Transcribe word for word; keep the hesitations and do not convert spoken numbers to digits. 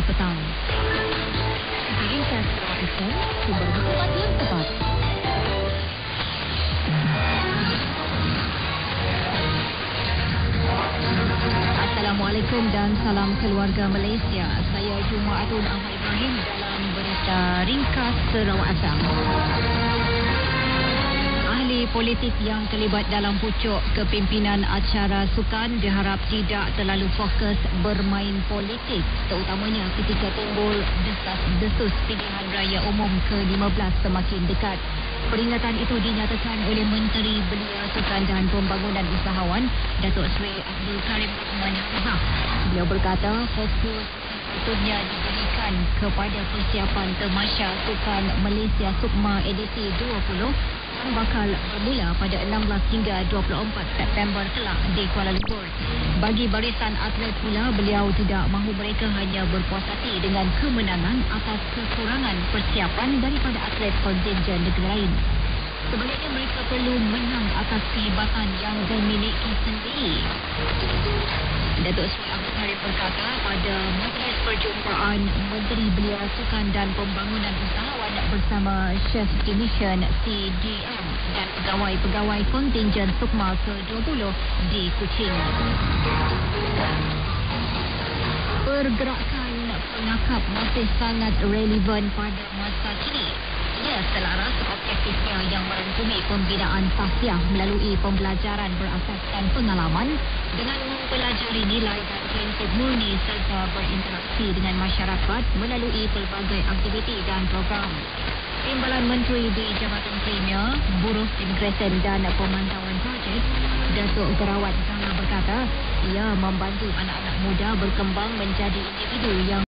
Jumat petang. Diringkas F M, sumber berkuat yang tepat. Assalamualaikum dan salam keluarga Malaysia. Saya Jumaatun Ahmad Ibrahim dalam berita Ringkas Sarawak Asam. Politik yang terlibat dalam pucuk kepimpinan acara sukan diharap tidak terlalu fokus bermain politik, terutamanya ketika timbul desas-desus pilihan raya umum ke lima belas semakin dekat. Peringatan itu dinyatakan oleh Menteri Belia Sukan dan Pembangunan Usahawan Datuk Seri Abdul Karim Mansyur. Beliau berkata fokus tentunya diberikan kepada persiapan Tamasha Sukan Malaysia SUKMA edisi dua puluh bakal bermula pada enam belas hingga dua puluh empat September kelak di Kuala Lumpur. Bagi barisan atlet pula, beliau tidak mahu mereka hanya berpuas hati dengan kemenangan atas kekurangan persiapan daripada atlet kontingen negeri lain. Sebaliknya mereka perlu menang atas kehebatan yang dimiliki sendiri. Datuk Seri Abdul Karim berkata pada majlis perjumpaan Menteri Belia Sukan dan Pembangunan Usahawan bersama Chef Dimission C D M dan pegawai-pegawai kontingen SUKMA ke dua puluh di Kuching. Pergerakan pengakap masih sangat relevan pada masa kini. Ia selaras objektifnya yang merangkumi pembinaan tausiah melalui pembelajaran berasaskan pengalaman dengan mempelajari nilai dan prinsip murni serta berinteraksi dengan masyarakat melalui pelbagai aktiviti dan program. Timbalan Menteri di Jabatan Premier, Buruh Imigresen dan Pemantauan Projek, Datuk Gerawat Zahar berkata ia membantu anak-anak muda berkembang menjadi individu yang